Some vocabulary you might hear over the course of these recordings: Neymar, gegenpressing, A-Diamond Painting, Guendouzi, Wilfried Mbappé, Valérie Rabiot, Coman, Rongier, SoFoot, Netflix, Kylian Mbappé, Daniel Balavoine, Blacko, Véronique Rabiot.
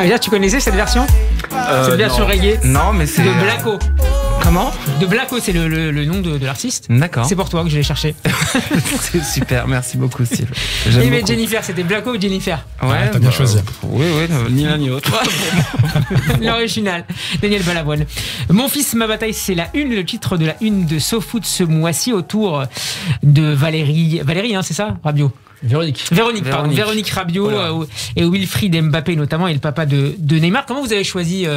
Ah, là, tu connaissais cette version? Cette version reggae? Non, mais c'est... de Blacko. Comment? De Blacko, c'est le nom de l'artiste. D'accord. C'est pour toi que je l'ai cherché. C'est super, merci beaucoup, Steve. Et mais Jennifer, c'était Blacko ou Jennifer? Ouais, ah, t'as bien choisi. Oui, oui, ni l'un ni l'autre. L'original, Daniel Balavoine. Mon fils, ma bataille, c'est la une, le titre de la une de SoFoot ce mois-ci autour de Valérie. Valérie, hein, c'est ça? Rabiot. Véronique, pardon. Véronique Rabiot, voilà. Et Wilfried Mbappé notamment, et le papa de Neymar. Comment vous avez choisi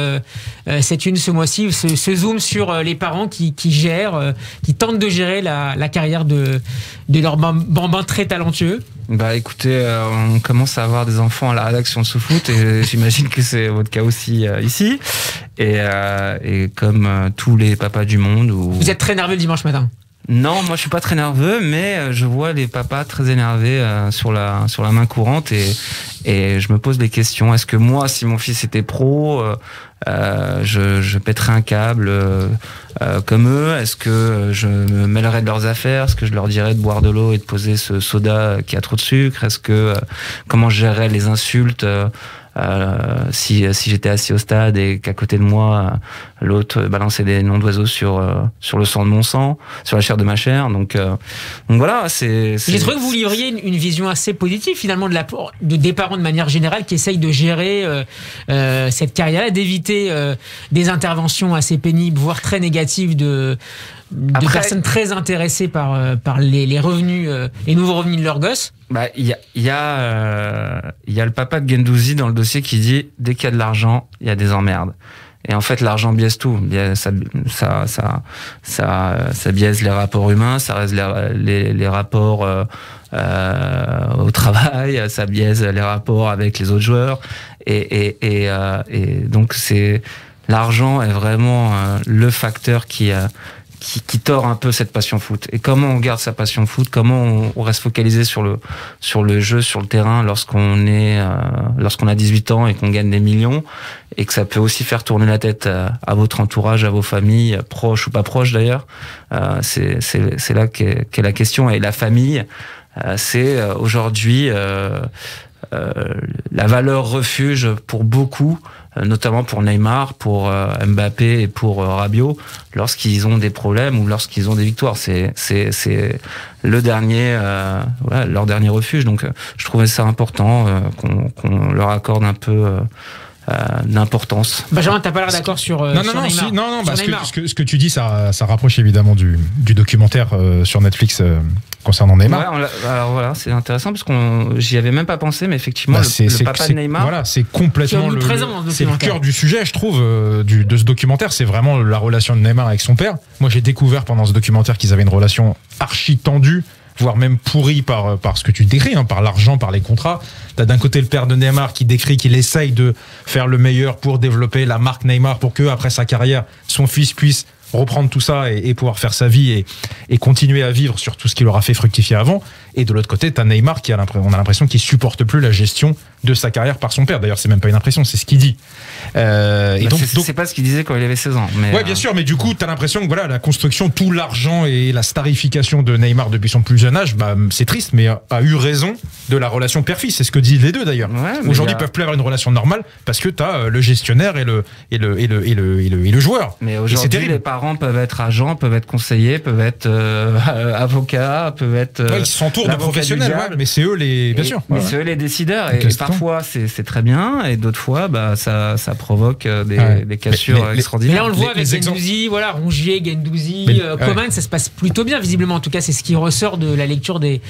cette une ce mois-ci, ce zoom sur les parents qui gèrent, qui tentent de gérer la carrière de leur bambin très talentueux? Bah écoutez, on commence à avoir des enfants à la rédaction de SoFoot et j'imagine que c'est votre cas aussi ici. Et comme tous les papas du monde... Vous êtes très nerveux le dimanche matin? Non, moi je suis pas très nerveux, mais je vois les papas très énervés sur la main courante et je me pose des questions. Est-ce que moi, si mon fils était pro, je pèterais un câble comme eux? Est-ce que je me mêlerais de leurs affaires? Est-ce que je leur dirais de boire de l'eau et de poser ce soda qui a trop de sucre? Est-ce que comment je gérerais les insultes si j'étais assis au stade et qu'à côté de moi l'autre balançait des noms d'oiseaux sur le sang de mon sang, sur la chair de ma chair, donc voilà. J'ai trouvé que vous livriez une vision assez positive finalement des parents de manière générale qui essayent de gérer cette carrière-là, d'éviter des interventions assez pénibles, voire très négatives de personnes très intéressées par les revenus, les nouveaux revenus de leurs gosses. Bah, il y a le papa de Guendouzi dans le dossier qui dit « Dès qu'il y a de l'argent, il y a des emmerdes ». Et en fait, l'argent biaise tout. Ça biaise les rapports humains, ça reste les rapports au travail, ça biaise les rapports avec les autres joueurs. Et donc, l'argent est vraiment le facteur qui tord un peu cette passion foot. Et comment on garde sa passion foot? Comment on reste focalisé sur le jeu, sur le terrain lorsqu'on a 18 ans et qu'on gagne des millions, et que ça peut aussi faire tourner la tête à votre entourage, à vos familles, proches ou pas proches d'ailleurs. C'est là qu'est la question. Et la famille, c'est aujourd'hui la valeur refuge pour beaucoup, notamment pour Neymar, pour Mbappé et pour Rabiot, lorsqu'ils ont des problèmes ou lorsqu'ils ont des victoires. C'est le dernier, voilà, leur dernier refuge. Donc, je trouvais ça important qu'on leur accorde un peu d'importance. Benjamin, t'as pas l'air d'accord sur Neymar. Ce que tu dis, ça rapproche évidemment du documentaire sur Netflix concernant Neymar. Ouais, alors voilà, c'est intéressant parce qu'on j'y avais même pas pensé, mais effectivement, le papa de Neymar, voilà, c'est complètement le cœur du sujet, je trouve, de ce documentaire. C'est vraiment la relation de Neymar avec son père. Moi, j'ai découvert pendant ce documentaire qu'ils avaient une relation archi tendue, voire même pourri par ce que tu décris, hein, par l'argent, par les contrats. T'as d'un côté le père de Neymar qui décrit qu'il essaye de faire le meilleur pour développer la marque Neymar, pour que, après sa carrière, son fils puisse reprendre tout ça et pouvoir faire sa vie et continuer à vivre sur tout ce qu'il aura fait fructifier avant. Et de l'autre côté, t'as Neymar qui on a l'impression qu'il supporte plus la gestion de sa carrière par son père. D'ailleurs, c'est même pas une impression, c'est ce qu'il dit. Et donc, c'est pas ce qu'il disait quand il avait 16 ans. Mais ouais, bien sûr, mais du coup, t'as l'impression que voilà, la construction, tout l'argent et la starification de Neymar depuis son plus jeune âge, bah, c'est triste, mais a eu raison de la relation père-fils. C'est ce que disent les deux d'ailleurs. Ouais, aujourd'hui, ils peuvent plus avoir une relation normale parce que t'as le gestionnaire et le joueur. Mais aujourd'hui, les parents peuvent être agents, peuvent être conseillers, peuvent être avocats, peuvent être. Ouais, ils s'entourent de professionnels, ouais, mais c'est eux les. Bien sûr. Mais ouais, c'est eux les décideurs. Donc, et parfois c'est très bien, et d'autres fois bah, ça provoque des cassures extraordinaires. Mais là on le voit avec Guendouzi, voilà, Rongier, Guendouzi, Coman, ça se passe plutôt bien visiblement. En tout cas, c'est ce qui ressort de la lecture des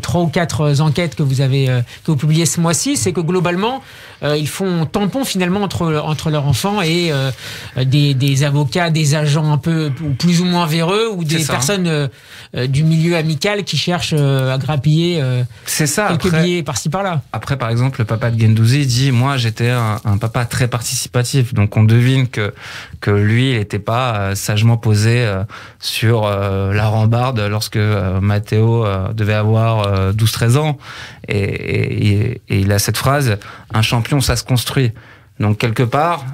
3 ou 4 enquêtes que vous avez que vous publiez ce mois-ci, c'est que globalement ils font tampon finalement entre leurs enfants et des avocats, des agents un peu plus ou moins véreux, ou des personnes du milieu amical qui cherchent à grappiller quelques billets par-ci par-là. Après, par exemple, le papa de Guendouzi dit « Moi, j'étais un papa très participatif ». Donc, on devine que lui, il n'était pas sagement posé sur la rambarde lorsque Matteo devait avoir 12-13 ans. Et il a cette phrase « Un champion, ça se construit ». Donc quelque part,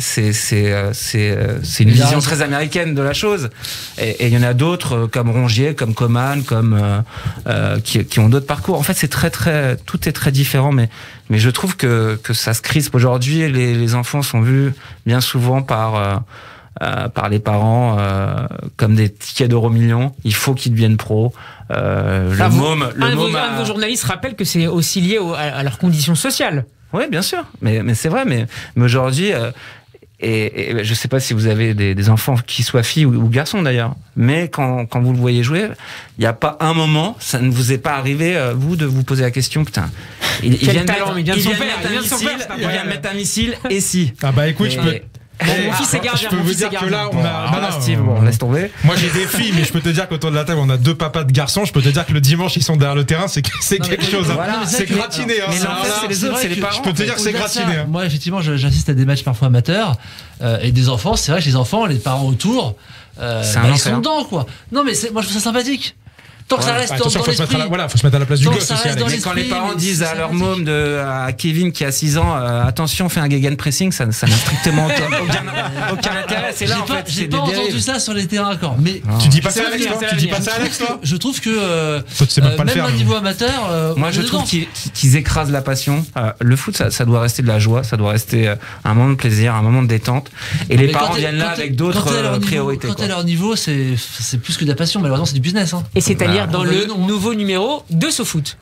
c'est une vision très américaine de la chose. Et il y en a d'autres comme Rongier, comme Coman, comme qui ont d'autres parcours. En fait, c'est tout est très différent. Mais je trouve que ça se crispe aujourd'hui. Les enfants sont vus bien souvent par les parents comme des tickets d'EuroMillions. Il faut qu'ils deviennent pros. Un de vos journalistes rappelle que c'est aussi lié à leurs conditions sociales. Oui, bien sûr, mais c'est vrai, mais aujourd'hui, et je sais pas si vous avez des enfants qui soient filles ou garçons d'ailleurs, mais quand vous le voyez jouer, il n'y a pas un moment, ça ne vous est pas arrivé, vous, de vous poser la question, putain, il vient de mettre un missile, et si. Ah bah écoute, mon fils est gardien. Je peux vous dire que là, on laisse tomber. Moi, j'ai des filles, mais je peux te dire qu'autour de la table, on a deux papas de garçons. Je peux te dire que le dimanche, ils sont derrière le terrain. C'est quelque chose. C'est gratiné. Je peux te dire que c'est gratiné. Moi, effectivement, j'assiste à des matchs parfois amateurs et des enfants. C'est vrai que les enfants, les parents autour, ils sont dedans, quoi. Non, mais moi, je trouve ça sympathique. Tant que ça reste dans l'esprit. Voilà, faut se mettre à la place du gosse aussi. Mais quand les parents disent à leur môme, à Kevin qui a 6 ans, attention, fais un gegenpressing, ça n'a strictement aucun intérêt. C'est là, en fait. J'ai pas entendu ça sur les terrains encore. Mais tu dis pas ça, Alex, toi. Je trouve que même au niveau amateur, moi je trouve qu'ils écrasent la passion. Le foot, ça doit rester de la joie, ça doit rester un moment de plaisir, un moment de détente. Et les parents viennent là avec d'autres priorités. Quand à leur niveau, c'est plus que de la passion, malheureusement, c'est du business. Et c'est-à-dire dans le nouveau numéro de SoFoot.